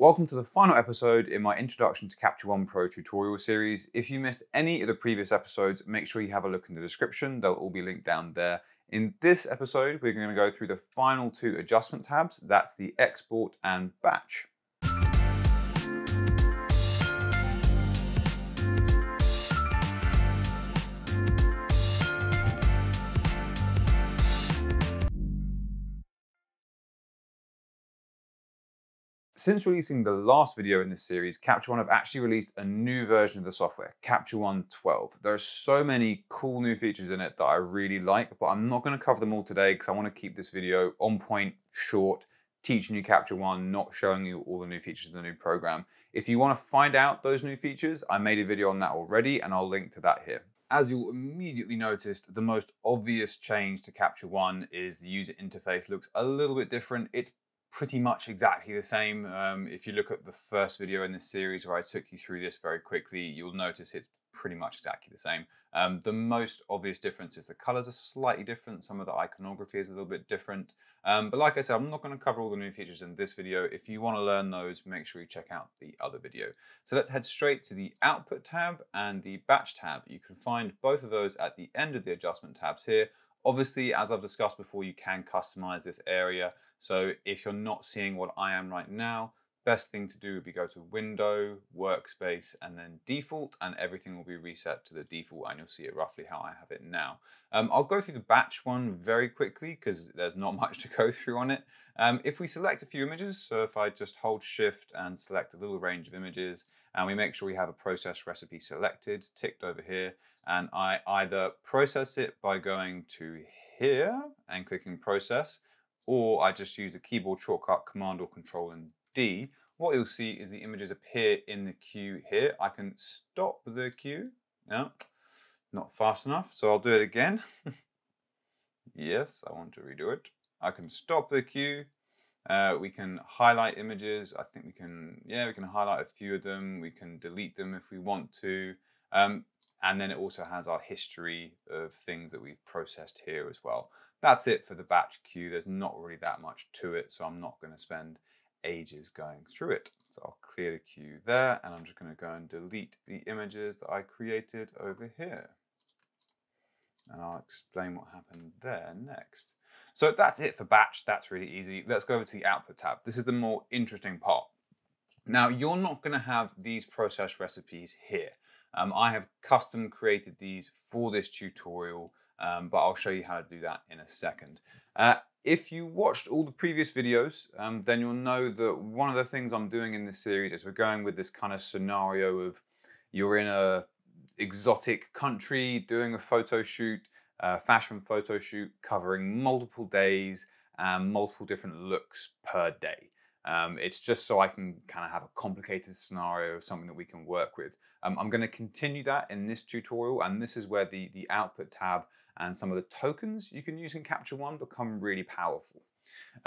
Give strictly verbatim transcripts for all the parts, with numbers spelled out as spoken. Welcome to the final episode in my Introduction to Capture One Pro tutorial series. If you missed any of the previous episodes, make sure you have a look in the description. They'll all be linked down there. In this episode, we're going to go through the final two adjustment tabs. That's the export and batch. Since releasing the last video in this series, Capture One have actually released a new version of the software, Capture One twelve. There are so many cool new features in it that I really like, but I'm not going to cover them all today because I want to keep this video on point, short, teaching you Capture One, not showing you all the new features of the new program. If you want to find out those new features, I made a video on that already and I'll link to that here. As you'll immediately notice, the most obvious change to Capture One is the user interface looks a little bit different. It's pretty much exactly the same. Um, if you look at the first video in this series where I took you through this very quickly, you'll notice it's pretty much exactly the same. Um, the most obvious difference is the colors are slightly different. Some of the iconography is a little bit different. Um, but like I said, I'm not going to cover all the new features in this video. If you want to learn those, make sure you check out the other video. So let's head straight to the Output tab and the Batch tab. You can find both of those at the end of the adjustment tabs here. Obviously, as I've discussed before, you can customize this area. So if you're not seeing what I am right now, best thing to do would be go to Window, Workspace, and then Default, and everything will be reset to the default, and you'll see it roughly how I have it now. Um, I'll go through the batch one very quickly because there's not much to go through on it. Um, if we select a few images, so if I just hold Shift and select a little range of images, and we make sure we have a process recipe selected, ticked over here, and I either process it by going to here and clicking Process, or I just use the keyboard shortcut Command or Control and D. What you'll see is the images appear in the queue here. I can stop the queue. No, not fast enough, so I'll do it again. Yes, I want to redo it. I can stop the queue. Uh, we can highlight images. I think we can, yeah, we can highlight a few of them. We can delete them if we want to. Um, and then it also has our history of things that we've processed here as well. That's it for the batch queue. There's not really that much to it, so I'm not going to spend ages going through it. So I'll clear the queue there, and I'm just going to go and delete the images that I created over here. And I'll explain what happened there next. So that's it for batch. That's really easy. Let's go over to the Output tab. This is the more interesting part. Now, you're not going to have these process recipes here. Um, I have custom created these for this tutorial, um, but I'll show you how to do that in a second. Uh, if you watched all the previous videos, um, then you'll know that one of the things I'm doing in this series is we're going with this kind of scenario of you're in a exotic country doing a photo shoot, Uh, fashion photo shoot covering multiple days and multiple different looks per day. Um, it's just so I can kind of have a complicated scenario of something that we can work with. Um, I'm going to continue that in this tutorial, and this is where the, the Output tab and some of the tokens you can use in Capture One become really powerful.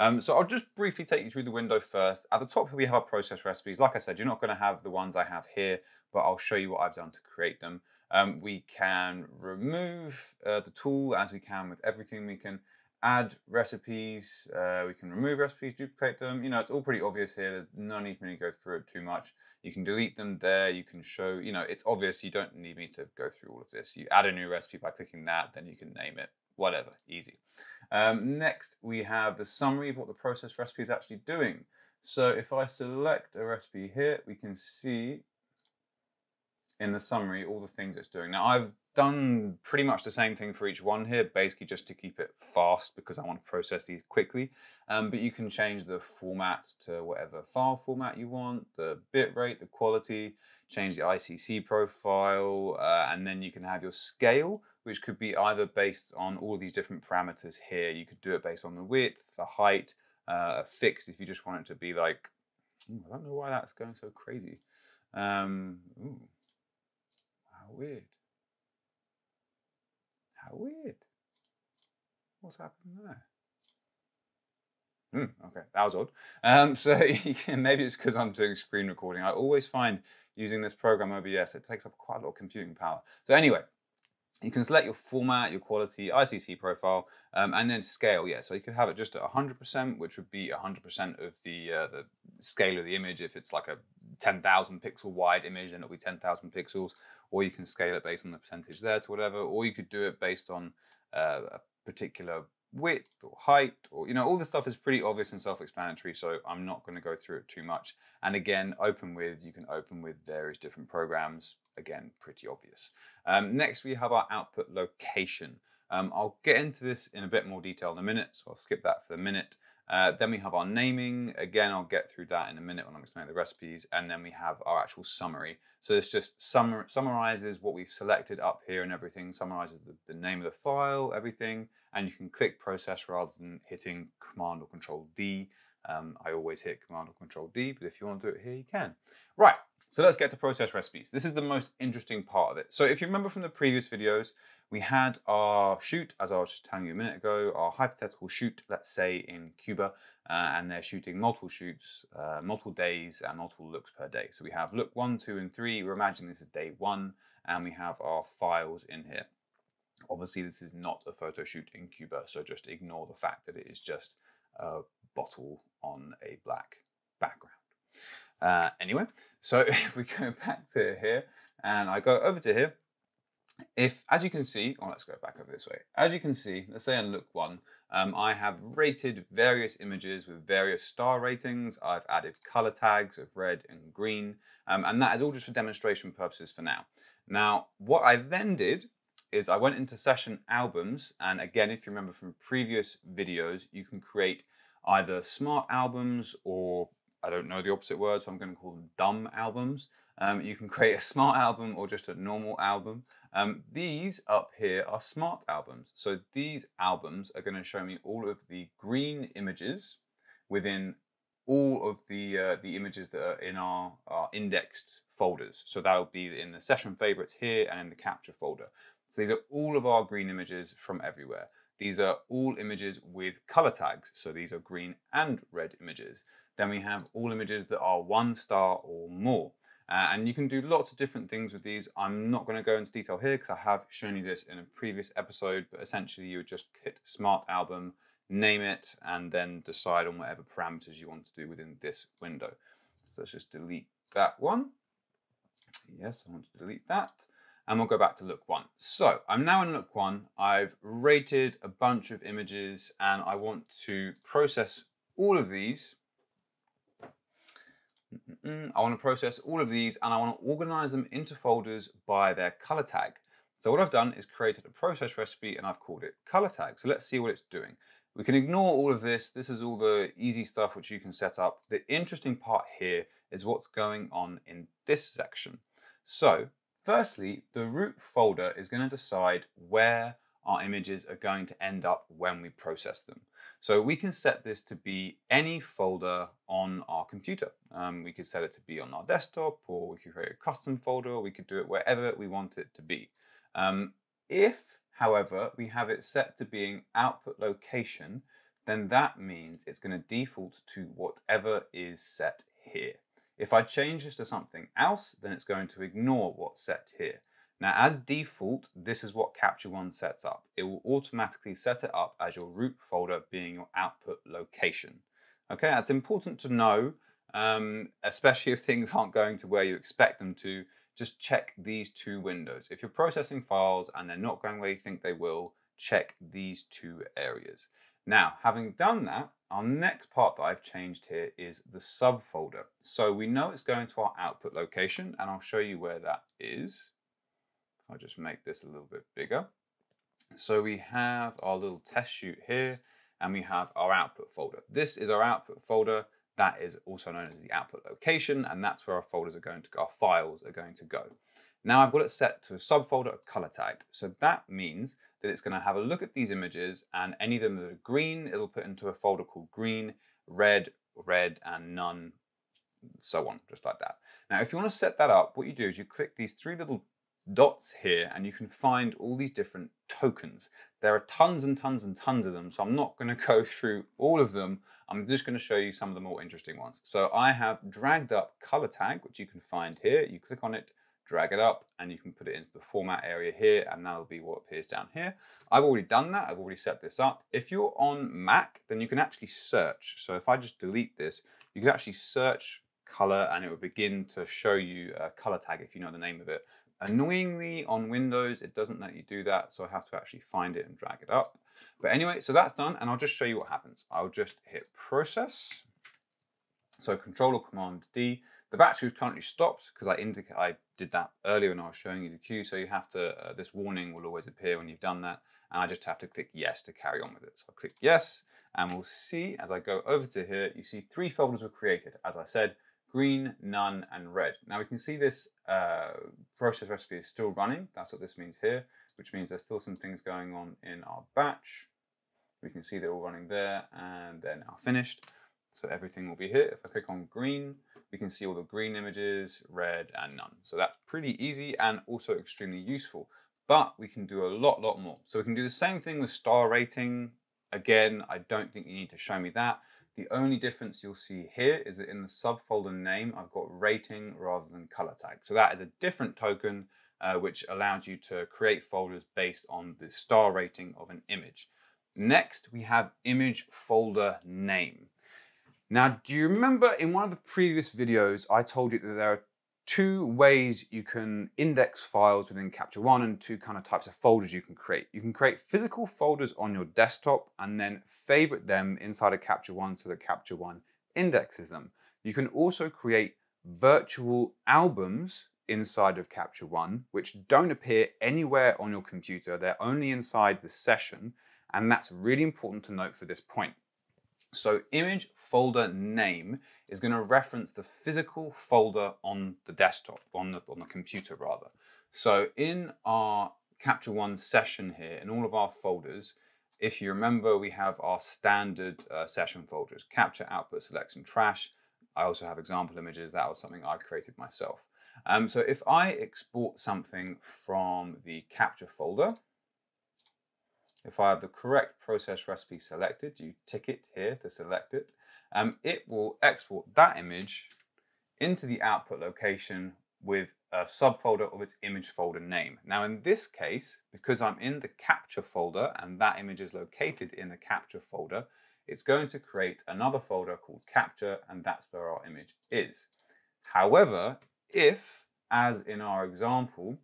Um, so I'll just briefly take you through the window first. At the top here we have our process recipes. Like I said, you're not going to have the ones I have here, but I'll show you what I've done to create them. Um, we can remove uh, the tool as we can with everything. We can add recipes, uh, we can remove recipes, duplicate them. You know, it's all pretty obvious here. There's no need for me to go through it too much. You can delete them there. You can show, you know, it's obvious. You don't need me to go through all of this. You add a new recipe by clicking that, then you can name it, whatever, easy. Um, next, we have the summary of what the process recipe is actually doing. So if I select a recipe here, we can see in the summary all the things it's doing. Now I've done pretty much the same thing for each one here, basically just to keep it fast because I want to process these quickly. Um, but you can change the format to whatever file format you want, the bit rate, the quality, change the I C C profile, uh, and then you can have your scale, which could be either based on all these different parameters here. You could do it based on the width, the height, uh, a fixed if you just want it to be like, ooh, I don't know why that's going so crazy. Um, ooh. How weird. How weird. What's happened there? Hmm, okay, that was odd. Um, so maybe it's because I'm doing screen recording. I always find using this program O B S, it takes up quite a lot of computing power. So anyway, You can select your format, your quality, I C C profile, um, and then scale. Yeah, so you could have it just at one hundred percent, which would be one hundred percent of the, uh, the scale of the image. If it's like a ten thousand pixel wide image, then it'll be ten thousand pixels. Or you can scale it based on the percentage there to whatever. Or you could do it based on uh, a particular width or height, or, you know, all this stuff is pretty obvious and self-explanatory, so I'm not going to go through it too much. And again, open with, you can open with various different programs. Again, pretty obvious. Um, next, we have our output location. Um, I'll get into this in a bit more detail in a minute, so I'll skip that for the minute. Uh, then we have our naming. Again, I'll get through that in a minute when I'm explaining the recipes. And then we have our actual summary. So this just summar summarizes what we've selected up here and everything, summarizes the, the name of the file, everything. And you can click process rather than hitting Command or Control D. Um, I always hit Command or Control D, but if you want to do it here, you can. Right, so let's get to process recipes. This is the most interesting part of it. So if you remember from the previous videos, we had our shoot, as I was just telling you a minute ago, our hypothetical shoot, let's say in Cuba, uh, and they're shooting multiple shoots, uh, multiple days and multiple looks per day. So we have look one, two, and three. We're imagining this is day one, and we have our files in here. Obviously, this is not a photo shoot in Cuba, so just ignore the fact that it is just a bottle on a black background. Uh, anyway, so if we go back to here, and I go over to here, if, as you can see, oh, let's go back over this way. As you can see, let's say in look one, um, I have rated various images with various star ratings. I've added color tags of red and green, um, and that is all just for demonstration purposes for now. Now, what I then did is I went into session albums, and again, if you remember from previous videos, you can create either smart albums or, I don't know the opposite word, so I'm going to call them dumb albums. Um, you can create a smart album or just a normal album. Um, these up here are smart albums. So these albums are going to show me all of the green images within all of the uh, the images that are in our, our indexed folders. So that'll be in the session favorites here and in the capture folder. So these are all of our green images from everywhere. These are all images with color tags. So these are green and red images. Then we have all images that are one star or more. Uh, and you can do lots of different things with these. I'm not going to go into detail here because I have shown you this in a previous episode, but essentially you would just hit Smart Album, name it, and then decide on whatever parameters you want to do within this window. So let's just delete that one. Yes, I want to delete that. And we'll go back to look one. So I'm now in look one. I've rated a bunch of images and I want to process all of these. I want to process all of these and I want to organize them into folders by their color tag. So what I've done is created a process recipe and I've called it color tag. So let's see what it's doing. We can ignore all of this. This is all the easy stuff which you can set up. The interesting part here is what's going on in this section. So firstly, the root folder is going to decide where our images are going to end up when we process them. So we can set this to be any folder on our computer. Um, we could set it to be on our desktop, or we could create a custom folder, or we could do it wherever we want it to be. Um, if, however, we have it set to being output location, then that means it's going to default to whatever is set here. If I change this to something else, then it's going to ignore what's set here. Now, as default, this is what Capture One sets up. It will automatically set it up as your root folder being your output location. Okay, that's important to know, um, especially if things aren't going to where you expect them to. Just check these two windows. If you're processing files and they're not going where you think they will, check these two areas. Now, having done that, our next part that I've changed here is the subfolder. So we know it's going to our output location, and I'll show you where that is. I'll just make this a little bit bigger. So we have our little test shoot here, and we have our output folder. This is our output folder. That is also known as the output location, and that's where our folders are going to go, our files are going to go. Now I've got it set to a subfolder, a color tag. So that means that it's going to have a look at these images, and any of them that are green, it'll put into a folder called green, red, red, and none, so on, just like that. Now, if you want to set that up, what you do is you click these three little dots here, and you can find all these different tokens. There are tons and tons and tons of them, so I'm not going to go through all of them. I'm just going to show you some of the more interesting ones. So I have dragged up color tag, which you can find here. You click on it, drag it up, and you can put it into the format area here, and that'll be what appears down here. I've already done that, I've already set this up. If you're on Mac, then you can actually search. So if I just delete this, you can actually search color and it will begin to show you a color tag if you know the name of it. Annoyingly on Windows, it doesn't let you do that, so I have to actually find it and drag it up. But anyway, so that's done, and I'll just show you what happens. I'll just hit process. So Control or Command D. The battery is currently stopped because I indicate I did that earlier when I was showing you the queue. So you have to, uh, this warning will always appear when you've done that. And I just have to click yes to carry on with it. So I'll click yes, and we'll see as I go over to here, you see three folders were created. As I said, green, none, and red. Now we can see this uh, process recipe is still running. That's what this means here, which means there's still some things going on in our batch. We can see they're all running there and they're now finished. So everything will be here. If I click on green, we can see all the green images, red, and none. So that's pretty easy and also extremely useful, but we can do a lot, lot more. So we can do the same thing with star rating. Again, I don't think you need to show me that. The only difference you'll see here is that in the subfolder name, I've got rating rather than color tag. So that is a different token, uh, which allows you to create folders based on the star rating of an image. Next, we have image folder name. Now, do you remember in one of the previous videos, I told you that there are two ways you can index files within Capture One and two kind of types of folders you can create. You can create physical folders on your desktop and then favorite them inside of Capture One so that Capture One indexes them. You can also create virtual albums inside of Capture One, which don't appear anywhere on your computer. They're only inside the session. And that's really important to note for this point. So image folder name is going to reference the physical folder on the desktop, on the, on the computer rather. So in our Capture One session here, in all of our folders, if you remember, we have our standard uh, session folders, capture, output, selects, and trash. I also have example images. That was something I created myself. Um, so if I export something from the capture folder, if I have the correct process recipe selected, you tick it here to select it, um, it will export that image into the output location with a subfolder of its image folder name. Now in this case, because I'm in the capture folder and that image is located in the capture folder, it's going to create another folder called capture, and that's where our image is. However, if, as in our example,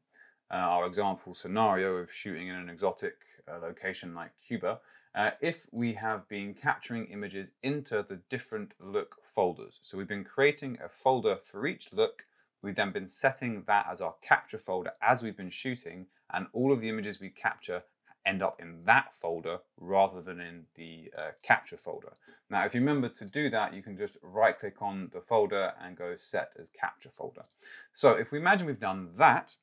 uh, our example scenario of shooting in an exotic A location like Cuba, uh, if we have been capturing images into the different look folders. So we've been creating a folder for each look, we've then been setting that as our capture folder as we've been shooting, and all of the images we capture end up in that folder rather than in the uh, capture folder. Now, if you remember to do that, you can just right click on the folder and go set as capture folder. So if we imagine we've done that,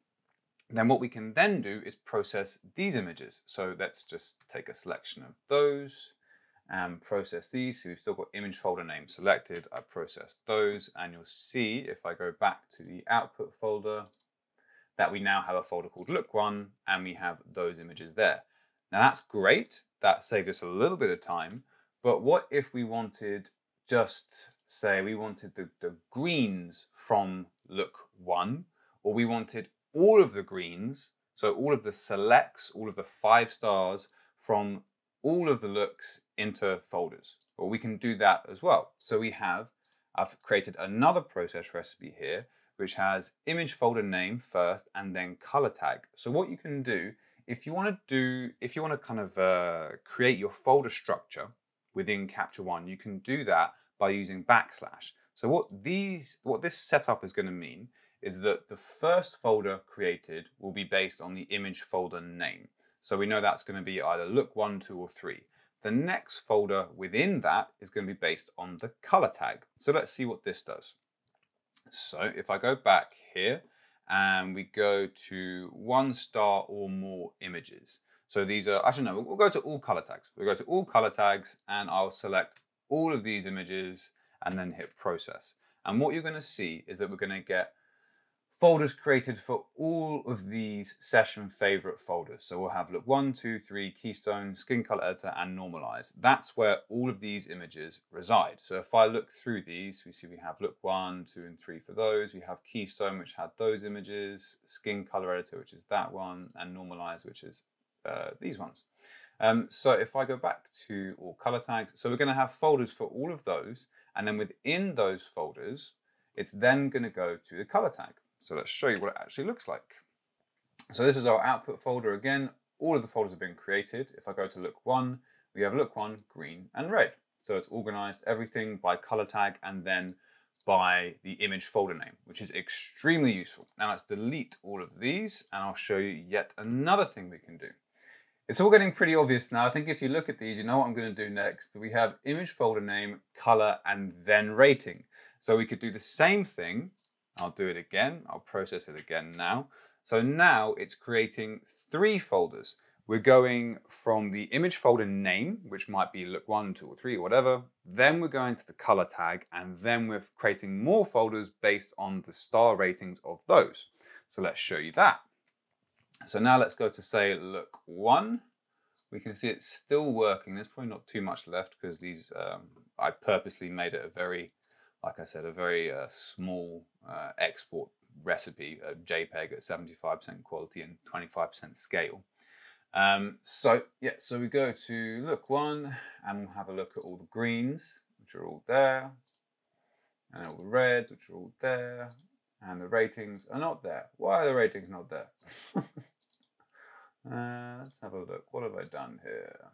then what we can then do is process these images. So let's just take a selection of those and process these. So we've still got image folder name selected. I processed those, and you'll see if I go back to the output folder that we now have a folder called look one, and we have those images there. Now that's great. That saved us a little bit of time, but what if we wanted just say we wanted the, the greens from look one, or we wanted all of the greens, so all of the selects, all of the five stars from all of the looks into folders. Well, we can do that as well. So we have, I've created another process recipe here, which has image folder name first and then color tag. So what you can do, if you want to do, if you want to kind of uh, create your folder structure within Capture One, you can do that by using backslash. So what these, what this setup is going to mean is that the first folder created will be based on the image folder name. So we know that's going to be either look one, two, or three. The next folder within that is going to be based on the color tag. So let's see what this does. So if I go back here and we go to one star or more images. So these are, actually no, we'll go to all color tags. We'll go to all color tags, and I'll select all of these images and then hit process. And what you're going to see is that we're going to get folders created for all of these session favorite folders. So we'll have look one, two, three, keystone, skin color editor, and normalize. That's where all of these images reside. So if I look through these, we see we have look one, two, and three for those. We have keystone, which had those images, skin color editor, which is that one, and normalize, which is uh, these ones. Um, so if I go back to all color tags, so we're going to have folders for all of those. And then within those folders, it's then going to go to the color tag. So let's show you what it actually looks like. So this is our output folder again. All of the folders have been created. If I go to look one, we have look one, green and red. So it's organized everything by color tag and then by the image folder name, which is extremely useful. Now let's delete all of these and I'll show you yet another thing we can do. It's all getting pretty obvious now. I think if you look at these, you know what I'm going to do next. We have image folder name, color, and then rating. So we could do the same thing. I'll do it again. I'll process it again now. So now it's creating three folders. We're going from the image folder name, which might be look one, two, or three, or whatever. Then we're going to the color tag, and then we're creating more folders based on the star ratings of those. So let's show you that. So now let's go to say look one. We can see it's still working. There's probably not too much left because these, um, I purposely made it a very Like I said, a very uh, small uh, export recipe, a JPEG at seventy-five percent quality and twenty-five percent scale. Um, so yeah, so we go to look one and we'll have a look at all the greens, which are all there, and all the reds, which are all there, and the ratings are not there. Why are the ratings not there? uh, let's have a look. What have I done here?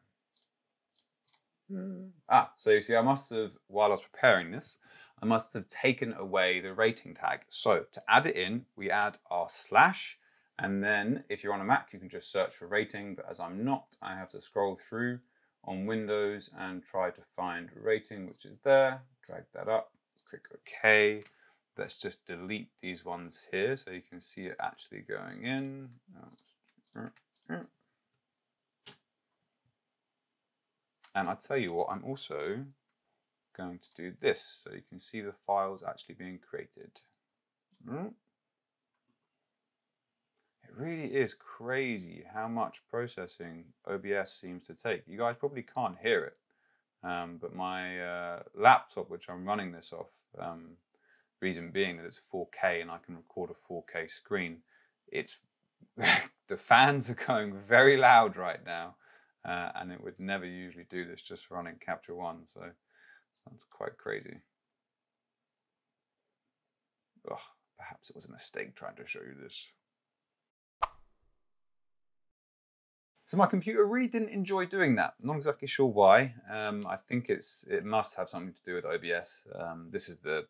Hmm. Ah, so you see, I must have, while I was preparing this, I must have taken away the rating tag. So to add it in, we add our slash, and then if you're on a Mac, you can just search for rating, but as I'm not, I have to scroll through on Windows and try to find rating, which is there. Drag that up, click OK. Let's just delete these ones here so you can see it actually going in. And I tell you what, I'm also going to do this so you can see the files actually being created. It really is crazy how much processing O B S seems to take. You guys probably can't hear it, um, but my uh, laptop, which I'm running this off, um, reason being that it's four K and I can record a four K screen, it's the fans are going very loud right now. Uh, and it would never usually do this just running Capture One, so that's quite crazy. Ugh, perhaps it was a mistake trying to show you this. So my computer really didn't enjoy doing that. Not exactly sure why. Um, I think it's it must have something to do with O B S. Um, this is the,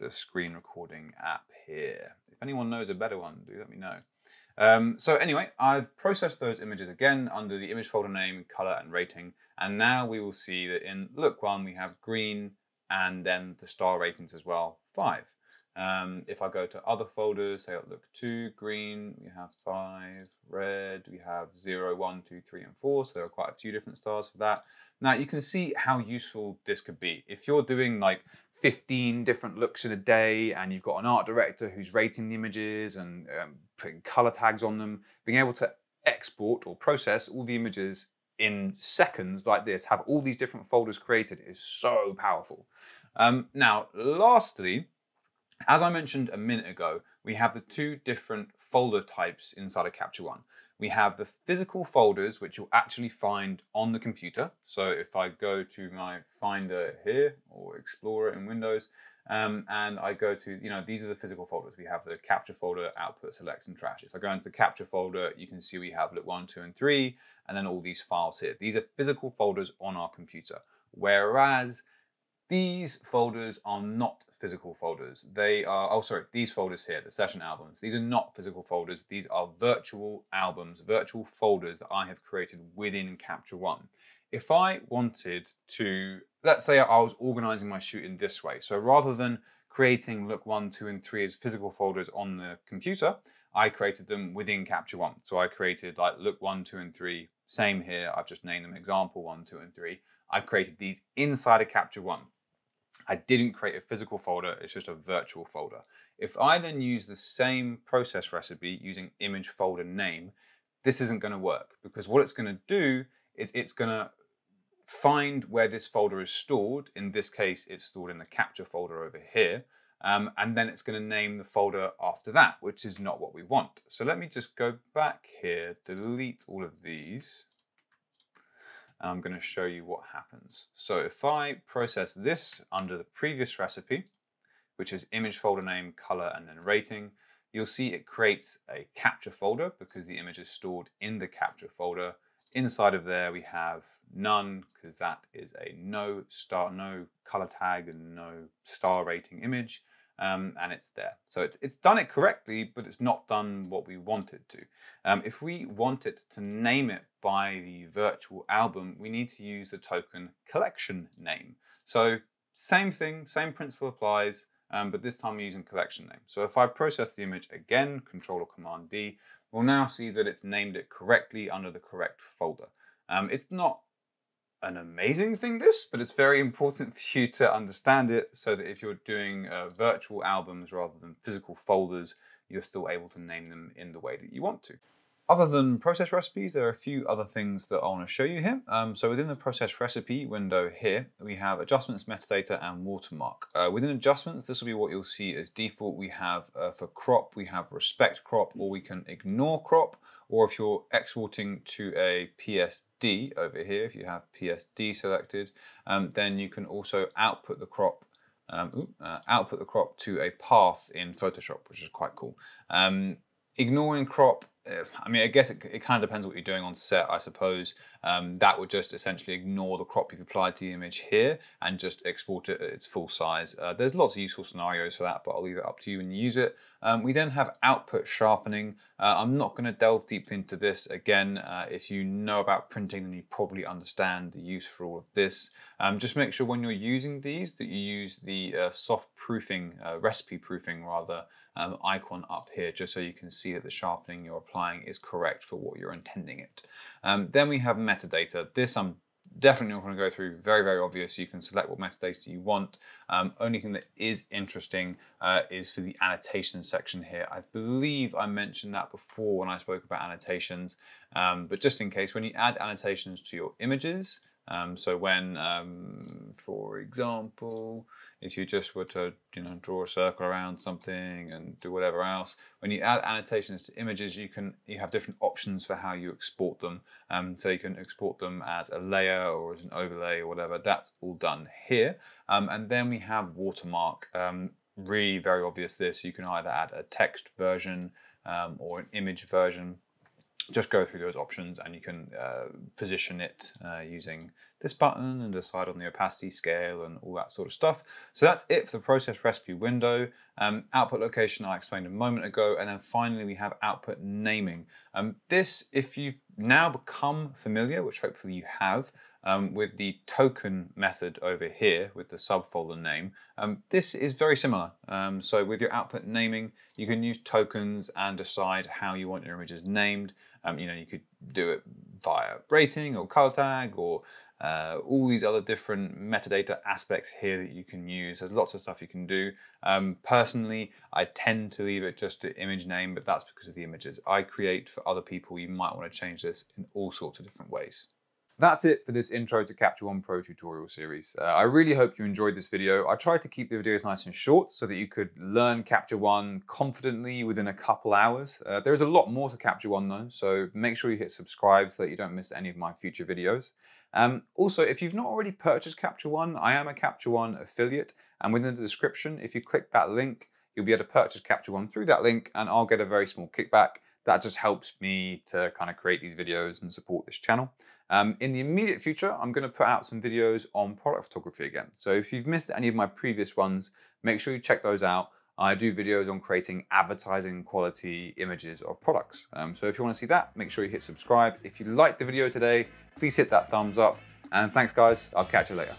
the screen recording app here. If anyone knows a better one, do let me know. Um, so anyway, I've processed those images again under the image folder name, color, and rating. And now we will see that in look one, we have green and then the star ratings as well, five. Um, if I go to other folders, say look two, green, we have five, red, we have zero, one, two, three, and four. So there are quite a few different stars for that. Now you can see how useful this could be. If you're doing like fifteen different looks in a day and you've got an art director who's rating the images and um, putting color tags on them, being able to export or process all the images in seconds like this, have all these different folders created, is so powerful. Um, now, lastly, as I mentioned a minute ago, we have the two different folder types inside of Capture One. We have the physical folders, which you'll actually find on the computer. So if I go to my Finder here or Explorer in Windows, um, and I go to, you know, these are the physical folders. We have the Capture folder, Output, Select, and Trash. If I go into the Capture folder, you can see we have look one, two, and three, and then all these files here. These are physical folders on our computer, whereas these folders are not physical folders. They are, oh sorry, these folders here, the session albums, these are not physical folders. These are virtual albums, virtual folders that I have created within Capture One. If I wanted to, let's say I was organizing my shoot in this way. So rather than creating look one, two, and three as physical folders on the computer, I created them within Capture One. So I created like look one, two, and three, same here. I've just named them example one, two, and three. I created these inside of Capture One. I didn't create a physical folder, it's just a virtual folder. If I then use the same process recipe using image folder name, this isn't going to work, because what it's going to do is it's going to find where this folder is stored. In this case, it's stored in the capture folder over here. Um, and then it's going to name the folder after that, which is not what we want. So let me just go back here, delete all of these. And I'm going to show you what happens. So if I process this under the previous recipe, which is image folder name, color, and then rating, you'll see it creates a capture folder because the image is stored in the capture folder. Inside of there, we have none, because that is a no star, no color tag and no star rating image. Um, and it's there. So it, it's done it correctly, but it's not done what we want it to. Um, if we want it to name it by the virtual album, we need to use the token collection name. So same thing, same principle applies, um, but this time we're using collection name. So if I process the image again, Control or Command D, we'll now see that it's named it correctly under the correct folder. Um, it's not an amazing thing, this, but it's very important for you to understand it so that if you're doing uh, virtual albums rather than physical folders, you're still able to name them in the way that you want to. Other than process recipes, there are a few other things that I want to show you here. Um, so within the process recipe window here, we have adjustments, metadata, and watermark. Uh, within adjustments, this will be what you'll see as default. We have uh, for crop, we have respect crop, or we can ignore crop, or if you're exporting to a P S D over here, if you have P S D selected, um, then you can also output the crop um, ooh, uh, output the crop to a path in Photoshop, which is quite cool. Um, ignoring crop, I mean, I guess it, it kind of depends what you're doing on set, I suppose. Um, that would just essentially ignore the crop you've applied to the image here and just export it at its full size. Uh, there's lots of useful scenarios for that, but I'll leave it up to you and use it. Um, we then have output sharpening. Uh, I'm not going to delve deeply into this. Again, uh, if you know about printing, then you probably understand the use for all of this. Um, just make sure when you're using these that you use the uh, soft proofing, uh, recipe proofing rather, um, icon up here, just so you can see that the sharpening you're applying is correct for what you're intending it. Um, then we have metadata. This I'm definitely not going to go through, very, very obvious. You can select what metadata you want. Um, only thing that is interesting uh, is for the annotation section here. I believe I mentioned that before when I spoke about annotations, um, but just in case, when you add annotations to your images, um, so when, um, for example, if you just were to, you know, draw a circle around something and do whatever else, when you add annotations to images, you can you have different options for how you export them. Um, so you can export them as a layer or as an overlay or whatever. That's all done here. Um, and then we have watermark. Um, really very obvious this. You can either add a text version um, or an image version. Just go through those options and you can uh, position it uh, using this button and decide on the opacity scale and all that sort of stuff. So that's it for the process recipe window. Um, output location I explained a moment ago, and then finally we have output naming. Um, this, if you've now become familiar, which hopefully you have, Um, with the token method over here with the subfolder name. Um, this is very similar. Um, so with your output naming, you can use tokens and decide how you want your images named. Um, you know, you could do it via rating or color tag or uh, all these other different metadata aspects here that you can use. There's lots of stuff you can do. Um, personally, I tend to leave it just to image name, but that's because of the images I create. For other people, you might want to change this in all sorts of different ways. That's it for this intro to Capture One Pro tutorial series. Uh, I really hope you enjoyed this video. I tried to keep the videos nice and short so that you could learn Capture One confidently within a couple hours. Uh, there is a lot more to Capture One though, so make sure you hit subscribe so that you don't miss any of my future videos. Um, also, if you've not already purchased Capture One, I am a Capture One affiliate, and within the description, if you click that link, you'll be able to purchase Capture One through that link and I'll get a very small kickback. That just helps me to kind of create these videos and support this channel. Um, in the immediate future, I'm going to put out some videos on product photography again. So if you've missed any of my previous ones, make sure you check those out. I do videos on creating advertising quality images of products. Um, so if you want to see that, make sure you hit subscribe. If you liked the video today, please hit that thumbs up. And thanks guys, I'll catch you later.